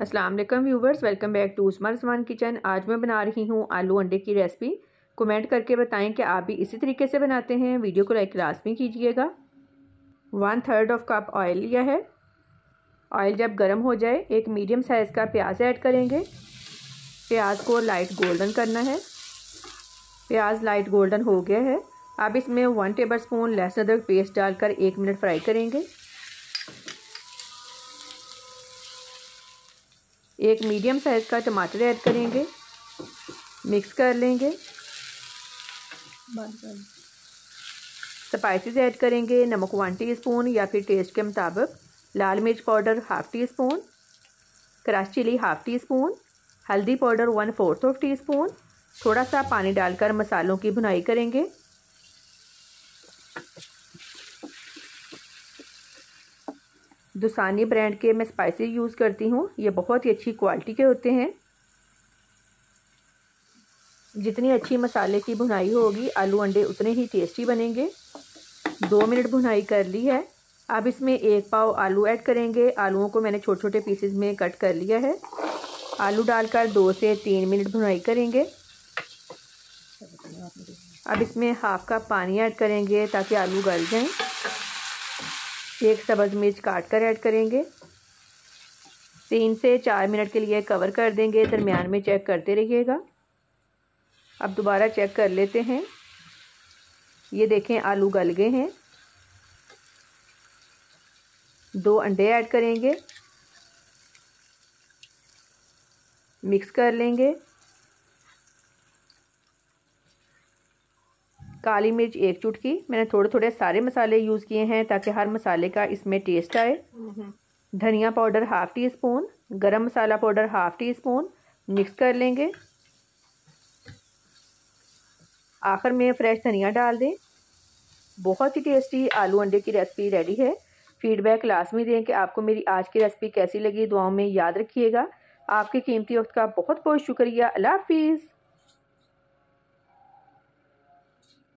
अस्सलाम वालेकुम viewers, welcome back to Usma Rizwan kitchen. आज मैं बना रही हूँ आलू अंडे की रेसिपी। कमेंट करके बताएं कि आप भी इसी तरीके से बनाते हैं। वीडियो को लाइक लाजमी कीजिएगा। 1/3 ऑफ कप ऑयल लिया है। ऑयल जब गर्म हो जाए एक मीडियम साइज़ का प्याज ऐड करेंगे। प्याज को लाइट गोल्डन करना है। प्याज लाइट गोल्डन हो गया है। अब इसमें 1 टेबल स्पून लहसुन अदरक पेस्ट डालकर 1 मिनट फ्राई करेंगे। एक मीडियम साइज़ का टमाटर ऐड करेंगे, मिक्स कर लेंगे। स्पाइसेस ऐड करेंगे, नमक 1 टीस्पून या फिर टेस्ट के मुताबिक, लाल मिर्च powder 1/2 teaspoon, crush chilli 1/2 teaspoon, हल्दी पाउडर 1/4 टीस्पून। थोड़ा सा पानी डालकर मसालों की भुनाई करेंगे। दुसानी ब्रांड के मैं स्पाइसेस यूज़ करती हूँ, ये बहुत ही अच्छी क्वालिटी के होते हैं। जितनी अच्छी मसाले की भुनाई होगी आलू अंडे उतने ही टेस्टी बनेंगे। 2 मिनट भुनाई कर ली है। अब इसमें 1 पाव आलू ऐड करेंगे। आलूओं को मैंने छोटे छोटे पीसेस में कट कर लिया है। आलू डालकर 2 से 3 मिनट भुनाई करेंगे। अब इसमें 1/2 कप पानी ऐड करेंगे ताकि आलू गल जाएं। 1 सब्ज़ मिर्च काट कर ऐड करेंगे। 3 से 4 मिनट के लिए कवर कर देंगे। दरमियान में चेक करते रहिएगा। अब दोबारा चेक कर लेते हैं। ये देखें आलू गल गए हैं। 2 अंडे ऐड करेंगे, मिक्स कर लेंगे। काली मिर्च 1 चुटकी। मैंने थोड़े थोड़े सारे मसाले यूज़ किए हैं ताकि हर मसाले का इसमें टेस्ट आए। धनिया पाउडर 1/2 टीस्पून, गरम मसाला पाउडर 1/2 टीस्पून, मिक्स कर लेंगे। आखिर में फ्रेश धनिया डाल दें। बहुत ही टेस्टी आलू अंडे की रेसिपी रेडी है। फीडबैक लाजमी दें कि आपको मेरी आज की रेसिपी कैसी लगी। दुआओं में याद रखिएगा। आपके कीमती वक्त का बहुत बहुत शुक्रिया। अल्लाह हाफिज़।